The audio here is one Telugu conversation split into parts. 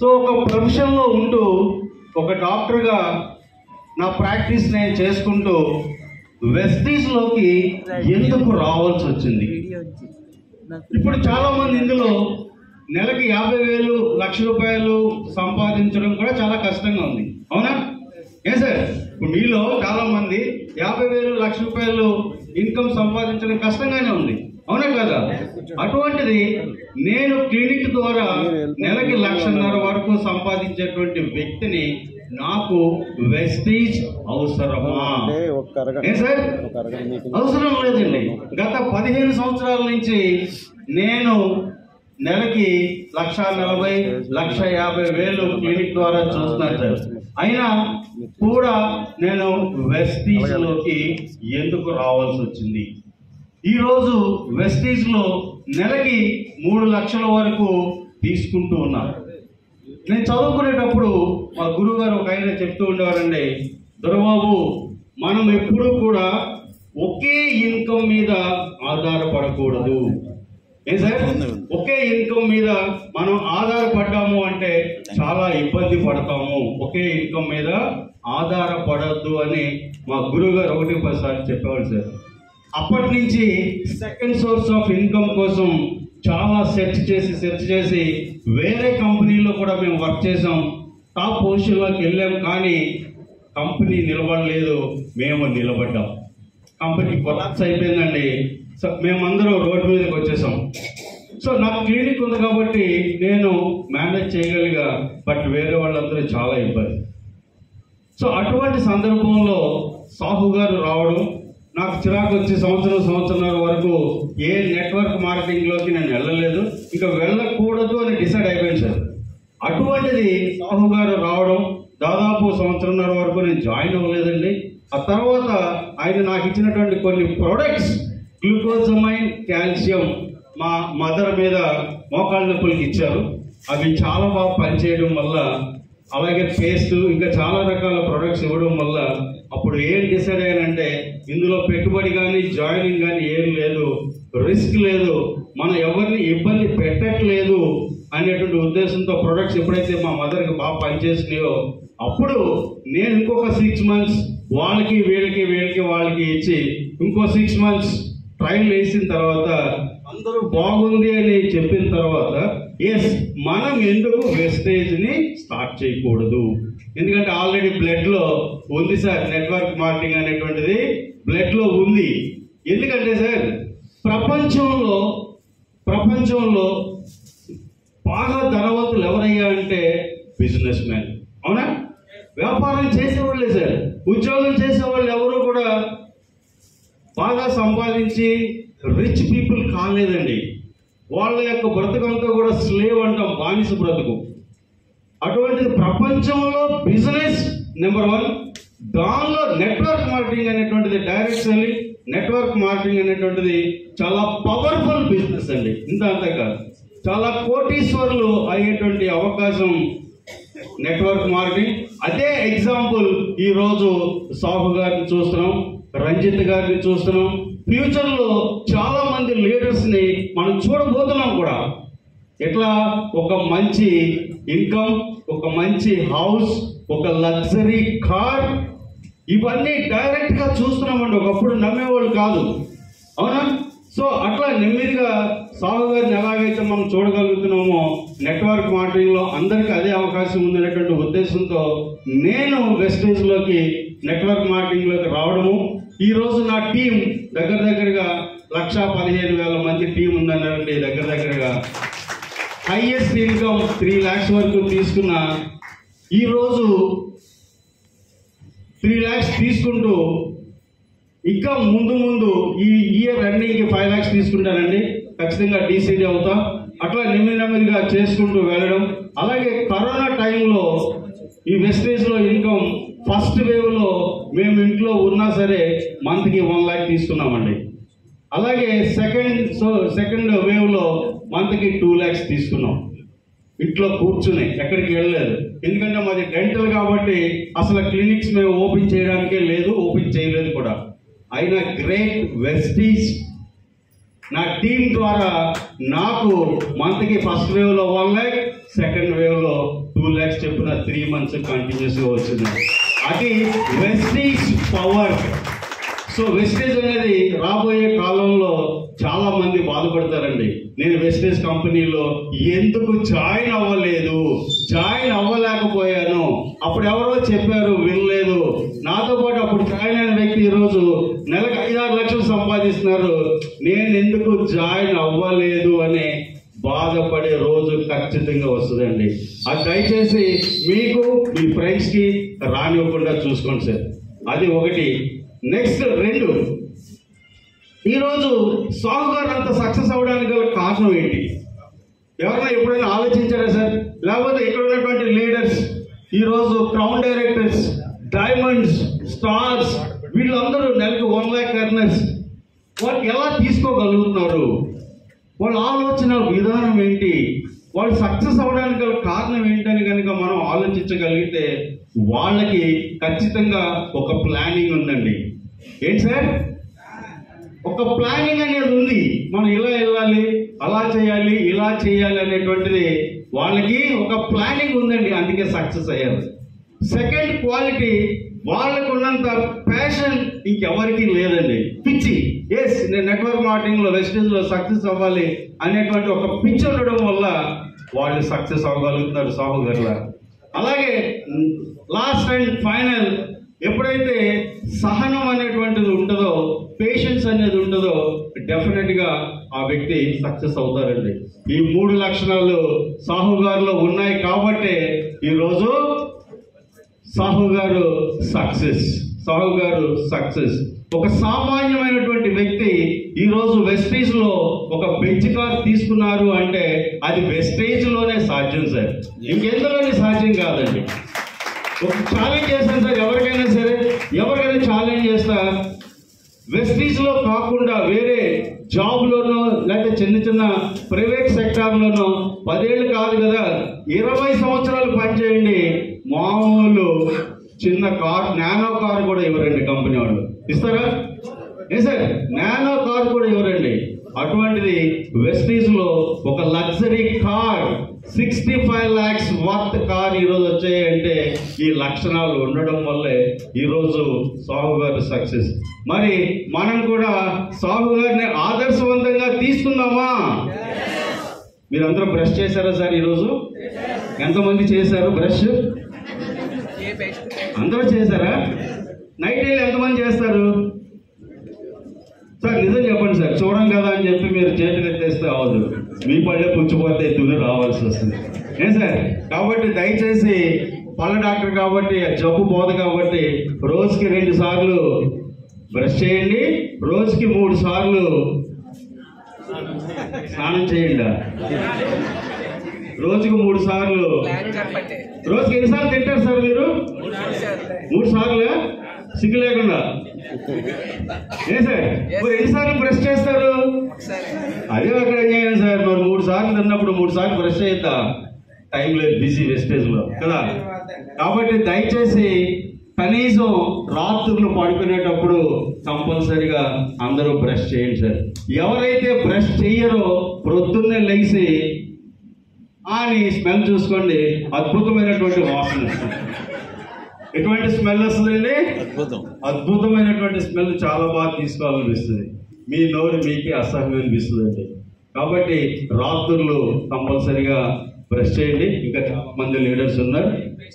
సో ఒక ప్రొఫెషన్లో ఉంటూ ఒక డాక్టర్గా నా ప్రాక్టీస్ నేను చేసుకుంటూ వెస్టీజ్లోకి ఎందుకు రావాల్సి వచ్చింది? ఇప్పుడు చాలామంది ఇందులో నెలకి 50,000 1,00,000 రూపాయలు సంపాదించడం కూడా చాలా కష్టంగా ఉంది, అవునా? ఏ సార్, ఇప్పుడు మీలో చాలామంది 50,000 1,00,000 రూపాయలు ఇన్కమ్ సంపాదించడం కష్టంగానే ఉంది, అవునా కదా? అటువంటిది నేను క్లినిక్ ద్వారా నెలకి 1,50,000 వరకు సంపాదించేటువంటి వ్యక్తిని నాకు వెస్టీజ్ అవసరమా? అవసరం లేదండి. గత 15 సంవత్సరాల నుంచి నేను నెలకి 1,40,000 1,50,000 క్లినిక్ ద్వారా చూస్తున్నాను సార్. అయినా కూడా నేను వెస్టీజ్లోకి ఎందుకు రావాల్సి వచ్చింది? ఈరోజు వెస్టీజ్లో నెలకి 3,00,000 వరకు తీసుకుంటూ ఉన్నారు. నేను చదువుకునేటప్పుడు మా గురువు గారు ఒక ఆయన చెప్తూ ఉండేవారండి, దొరబాబు మనం ఎప్పుడూ కూడా ఒకే ఇన్కమ్ మీద ఆధారపడకూడదు. ఏ సార్, ఒకే ఇన్కమ్ మీద మనం ఆధారపడ్డాము అంటే చాలా ఇబ్బంది పడతాము. ఒకే ఇన్కమ్ మీద ఆధారపడద్దు అని మా గురువు గారు 1-10 సార్లు చెప్పేవాళ్ళు సార్. అప్పటి నుంచి సెకండ్ సోర్స్ ఆఫ్ ఇన్కమ్ కోసం చాలా సెర్చ్ చేసి వేరే కంపెనీలో కూడా మేము వర్క్ చేసాం, టాప్ పొజిషన్లోకి వెళ్ళాము, కానీ కంపెనీ నిలబడలేదు, మేము నిలబడ్డాం. కంపెనీ కొలాప్స్ అయిపోయిందండి. సో మేమందరూ రోడ్డు మీదకి వచ్చేసాం. సో నాకు క్లినిక్ ఉంది కాబట్టి నేను మేనేజ్ చేయగలిగా, బట్ వేరే వాళ్ళందరూ చాలా ఇబ్బంది. సో అటువంటి సందర్భంలో సాహు గారు రావడం, నాకు చిరాకు వచ్చి 1-1.5 సంవత్సరాల వరకు ఏ నెట్వర్క్ మార్కెటింగ్లోకి నేను వెళ్ళలేదు, ఇంకా వెళ్ళకూడదు అని డిసైడ్ అయిపోయింది సార్. అటువంటిది సాహు గారు రావడం, దాదాపు 1.5 సంవత్సరాల వరకు నేను జాయిన్ అవ్వలేదండి. ఆ తర్వాత ఆయన నాకు ఇచ్చినటువంటి కొన్ని ప్రొడక్ట్స్, గ్లూకోజమైన్, కాల్షియం, మా మదర్ మీద మోకాళ్ళ నొప్పులకి ఇచ్చారు. అవి చాలా బాగా పనిచేయడం వల్ల, అలాగే పేస్ట్, ఇంకా చాలా రకాల ప్రొడక్ట్స్ ఇవ్వడం వల్ల అప్పుడు ఏం డిసైడ్ అయ్యానంటే, ఇందులో పెట్టుబడి కానీ జాయినింగ్ కానీ ఏం లేదు, రిస్క్ లేదు, మనం ఎవరిని ఇబ్బంది పెట్టట్లేదు అనేటువంటి ఉద్దేశంతో ప్రొడక్ట్స్ ఎప్పుడైతే మా మదర్కి బాగా పనిచేసినాయో, అప్పుడు నేను ఇంకొక 6 మంత్స్ వాళ్ళకి వీళ్ళకి ఇచ్చి ఇంకో 6 మంత్స్ ట్రైల్ వేసిన తర్వాత అందరూ బాగుంది అని చెప్పిన తర్వాత, ఎస్ మనం ఎందుకు వెస్టేజ్ని స్టార్ట్ చేయకూడదు? ఎందుకంటే ఆల్రెడీ బ్లడ్లో ఉంది సార్, నెట్వర్క్ మార్కెటింగ్ అనేటువంటిది బ్లడ్లో ఉంది. ఎందుకంటే సార్, ప్రపంచంలో బాగా ధనవంతులు ఎవరయ్యా అంటే బిజినెస్ మ్యాన్, అవునా? వ్యాపారం చేసేవాళ్ళే సార్. ఉద్యోగం చేసేవాళ్ళు ఎవరు కూడా బాగా సంపాదించి రిచ్ పీపుల్ కాలేదండి. వాళ్ళ యొక్క బ్రతుకంతా కూడా స్లేవ్ అంటాం, బానిస బ్రతుకు. అటువంటిది ప్రపంచంలో బిజినెస్ నెంబర్ 1, దానిలో నెట్వర్క్ మార్కెటింగ్ అనేటువంటిది, డైరెక్ట్ సెల్లింగ్, నెట్వర్క్ మార్కెటింగ్ అనేటువంటిది చాలా పవర్ఫుల్ బిజినెస్ అండి. ఇంత కాదు, చాలా కోటీశ్వర్లు అయ్యేటువంటి అవకాశం నెట్వర్క్ మార్కెటింగ్. అదే ఎగ్జాంపుల్ ఈరోజు సాహు గారిని చూస్తున్నాం, రంజిత్ గారిని చూస్తున్నాం. ఫ్యూచర్లో చాలా మంది లీడర్స్ని మనం చూడబోతున్నాం కూడా. ఎట్లా? ఒక మంచి ఇన్కమ్, ఒక మంచి హౌస్, ఒక లగ్జరీ కార్, ఇవన్నీ డైరెక్ట్గా చూస్తున్నామండి. ఒకప్పుడు నమ్మేవాళ్ళు కాదు, అవునా? సో అట్లా నెమ్మదిగా సాహు గారిని ఎలాగైతే మనం చూడగలుగుతున్నామో, నెట్వర్క్ మార్కెటింగ్లో అందరికీ అదే అవకాశం ఉందనేటువంటి ఉద్దేశంతో నేను వెస్టేజ్లోకి, నెట్వర్క్ మార్కెటింగ్లోకి రావడము. ఈరోజు నా టీం దగ్గరగా 1,15,000 మంది టీం ఉందన్నారండి. దగ్గరగా హైయెస్ట్ ఇన్కమ్ 3 lakhs వరకు తీసుకున్న, ఈరోజు 3 lakhs తీసుకుంటూ ఇంకా ముందు ఈ ఇయర్ రన్నింగ్కి 5 lakhs తీసుకుంటానండి. ఖచ్చితంగా డీసీడీ అవుతా. అట్లా నెమ్మదిగా చేసుకుంటూ వెళ్ళడం. అలాగే కరోనా టైంలో ఈ వెస్టేజ్లో ఇన్కమ్ ఫస్ట్ వేవ్లో మేము ఇంట్లో ఉన్నా సరే మంత్కి 1 lakh తీసుకున్నామండి. అలాగే సెకండ్ వేవ్లో మంత్కి 2 lakhs తీసుకున్నాం, ఇంట్లో కూర్చునే, ఎక్కడికి వెళ్ళలేదు. ఎందుకంటే మాది డెంటల్ కాబట్టి అసలు క్లినిక్స్ మేము ఓపెన్ చేయడానికే లేదు, ఓపెన్ చేయలేదు కూడా. అయినా గ్రేట్ వెస్టీజ్ నా టీం ద్వారా నాకు మంత్కి ఫస్ట్ వేవ్లో 1 lakh, సెకండ్ వేవ్లో 3 months continuously వచ్చింది. అది వెస్టేజ్ పవర్. సో వెస్టేజ్ అనేది రాబోయే కాలంలో చాలా మంది బాధపడతారండి. నేను వెస్టేజ్ కంపెనీలో ఎందుకు జాయిన్ అవ్వలేదు, జాయిన్ అవ్వలేకపోయాను, అప్పుడు ఎవరో చెప్పారు వినలేదు. నాతో పాటు అప్పుడు జాయిన్ అయిన వ్యక్తి ఈరోజు నెలకు 5-6 లక్షలు సంపాదిస్తున్నారు, నేను ఎందుకు జాయిన్ అవ్వలేదు అనే బాధపడే రోజు ఖచ్చితంగా వస్తుందండి. అది దయచేసి మీకు మీ ఫ్రెండ్స్కి రానివ్వకుండా చూసుకోండి సార్. అది ఒకటి. నెక్స్ట్ రెండు, ఈరోజు సాహుకారు అంత సక్సెస్ అవ్వడానికి గల కారణం ఏంటి? ఎవరైనా ఎప్పుడైనా ఆలోచించారా సార్? లేకపోతే ఇక్కడ ఉన్నటువంటి లీడర్స్, ఈరోజు క్రౌన్ డైరెక్టర్స్, డైమండ్స్, స్టార్స్, వీళ్ళందరూ నెలకు 1 లక్ష ఎర్నర్స్, వాళ్ళు ఎలా తీసుకోగలుగుతున్నారు? వాళ్ళ ఆలోచన విధానం ఏంటి? వాళ్ళు సక్సెస్ అవ్వడానికి గల కారణం ఏంటని కనుక మనం ఆలోచించగలిగితే వాళ్ళకి ఖచ్చితంగా ఒక ప్లానింగ్ ఉందండి. ఏంటి సార్? ఒక ప్లానింగ్ అనేది ఉంది. మనం ఇలా వెళ్ళాలి, అలా చేయాలి, ఇలా చేయాలి అనేటువంటిది వాళ్ళకి ఒక ప్లానింగ్ ఉందండి, అందుకే సక్సెస్ అయ్యారు. సెకండ్ క్వాలిటీ, వాళ్ళకు ఉన్నంత ప్యాషన్ ఇంకెవరికి లేదండి. పిచ్చి, ఎస్ నేను నెట్వర్క్ మార్కెటింగ్లో వెస్టేజ్లో సక్సెస్ అవ్వాలి అనేటువంటి ఒక పిచ్చి ఉండడం వల్ల వాళ్ళు సక్సెస్ అవ్వగలుగుతారు సాహుగర్లా. అలాగే లాస్ట్ అండ్ ఫైనల్, ఎప్పుడైతే సహనం అనేటువంటిది ఉంటుందో, పేషెన్స్ అనేది ఉంటుందో, డెఫినెట్గా ఆ వ్యక్తి సక్సెస్ అవుతారండి. ఈ 3 లక్షణాలు సాహుగారులో ఉన్నాయి కాబట్టి ఈరోజు సాహుగారు సక్సెస్. సాహుగారు సక్సెస్. ఒక సామాన్యమైనటువంటి వ్యక్తి ఈరోజు వెస్టేజ్లో ఒక బెంచ్ కార్ తీసుకున్నారు అంటే అది వెస్టేజ్లోనే సాధ్యం సార్, ఇంకెందులోనే సాధ్యం కాదండి. ఒక ఛాలెంజ్ చేస్తాను సార్, ఎవరికైనా సరే ఎవరికైనా ఛాలెంజ్ చేస్తా, వెస్టీజ్లో కాకుండా వేరే జాబ్లోనో లేకపోతే చిన్న చిన్న ప్రైవేట్ సెక్టార్లోనో 10 ఏళ్ళు కాదు కదా, 20 సంవత్సరాలు పనిచేయండి, మామూలు చిన్న కార్, నానో కార్ కూడా ఇవ్వరండి కంపెనీ వాళ్ళు. ఇస్తారా? ఏ సార్, నానో కార్ కూడా ఇవ్వరండి. అటువంటిది వెస్టీజ్లో ఒక luxury car, 65 lakhs worth car ఈరోజు వచ్చాయంటే ఈ లక్షణాలు ఉండడం వల్లే ఈరోజు సాహుగారు సక్సెస్. మరి మనం కూడా సాహుగారిని ఆదర్శవంతంగా తీసుకుందామా? మీరందరూ బ్రష్ చేశారా సార్? ఈరోజు ఎంతమంది చేశారు బ్రష్? అందరూ చేశారా? నైట్ వెళ్ళి ఎంతమంది చేస్తారు సార్? నిజం చెప్పండి సార్, చూడం కదా అని చెప్పి మీరు చేతులు ఎత్తేస్తే అవదు, మీ పళ్ళే పుచ్చిపోతే తుని రావాల్సి వస్తుంది. ఏం సార్? కాబట్టి దయచేసి పళ్ళ డాక్టర్ కాబట్టి, జబ్బు పోదు కాబట్టి, రోజుకి 2 సార్లు బ్రష్ చేయండి, రోజుకి 3 సార్లు స్నానం చేయండి, రోజుకి 3 సార్లు. రోజుకి ఎన్నిసార్లు తింటారు సార్ మీరు? 3 సార్లు సిగ్గు లేకుండా. ఏ సార్, మరి ఎన్నిసార్లు బ్రష్ చేస్తారు? అదే అక్కడ చేయండి సార్. మరి 3 సార్లు తిన్నప్పుడు 3 సార్లు బ్రష్ చేద్దా? టైం లేదు, బిజీ వెస్టేజ్లో కదా. కాబట్టి దయచేసి కనీసం రాత్రులు పడుకునేటప్పుడు కంపల్సరీగా అందరూ బ్రష్ చేయండి సార్. ఎవరైతే బ్రష్ చేయరో ప్రొద్దున్నే లేచి అని స్మెల్ చూసుకోండి, అద్భుతమైనటువంటి వాసన వస్తుంది. ఎటువంటి స్మెల్ వస్తుందండి? అద్భుతమైనటువంటి స్మెల్. చాలా బాగా తీసుకోవాలనిపిస్తుంది, మీ నోరు మీకే అసహ్యం అనిపిస్తుందండి. కాబట్టి రాత్రులు కంపల్సరీగా బ్రష్ చేయండి. ఇంకా చాలా మంది లీడర్స్ ఉన్నారు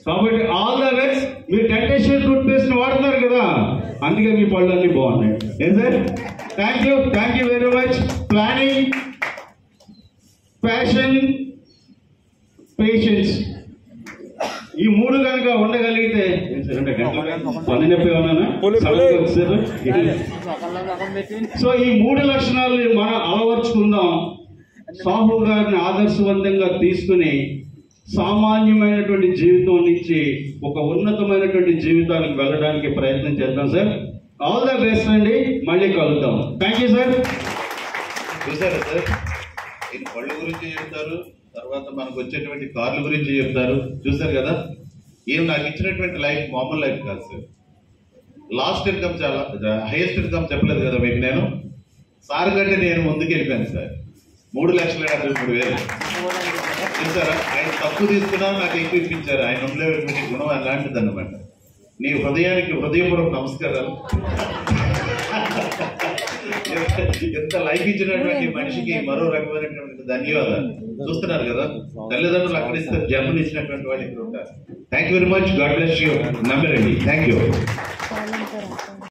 కాబట్టి ఆల్ ద వెక్స్. మీరు డెంటేషియన్ టూత్ పేస్ట్ వాడుతున్నారు కదా, అందుకే మీ పళ్ళు అన్నీ బాగున్నాయి. ఏం sir? Thank you very much. Planning, passion, patience, ఈ 3 కనుక ఉండగలిగితే పని చెప్పేమన్నా. సో ఈ 3 లక్షణాలు మనం అలవర్చుకుందాం, సాహు గారిని ఆదర్శవంతంగా తీసుకుని సామాన్యమైనటువంటి జీవితం నుంచి ఒక ఉన్నతమైనటువంటి జీవితానికి వెళ్ళడానికి ప్రయత్నం చేద్దాం సార్. ఆల్ ద బెస్ట్ అండి, మళ్ళీ కలుద్దాం. Thank you sir. చూసారా సార్, ఇది పళ్ళు గురించి చెప్తారు, తర్వాత మనకు వచ్చేటువంటి కార్ల గురించి చెప్తారు. చూసారు కదా, ఈయన నాకు ఇచ్చినటువంటి లైఫ్ మామూలు లైఫ్ కాదు సార్. లాస్ట్ ఇన్కమ్ చాలా, హైయెస్ట్ ఇన్కమ్ చెప్పలేదు కదా మీకు. నేను సార్ కంటే నేను ముందుకు వెళ్ళిపోయాను సార్. 3,73,000 చూసారా, ఆయన తప్పు తీసుకున్నా నాకు ఎక్కువ ఇప్పించారు. ఆయన ఉండలేటువంటి గుణం అలాంటిది అనమాట. నీ హృదయానికి హృదయపూర్వక నమస్కారాలు. ఎంత లైఫ్ ఇచ్చినటువంటి మనిషికి మరో రకమైనటువంటి ధన్యవాదాలు. చూస్తున్నారు కదా, తల్లిదండ్రులు అక్కడ ఇస్తారు, జన్మలు ఇచ్చినటువంటి వాళ్ళు ఇక్కడ ఉంటారు. Thank you very much. God bless you. నమ్మరండి. Thank you.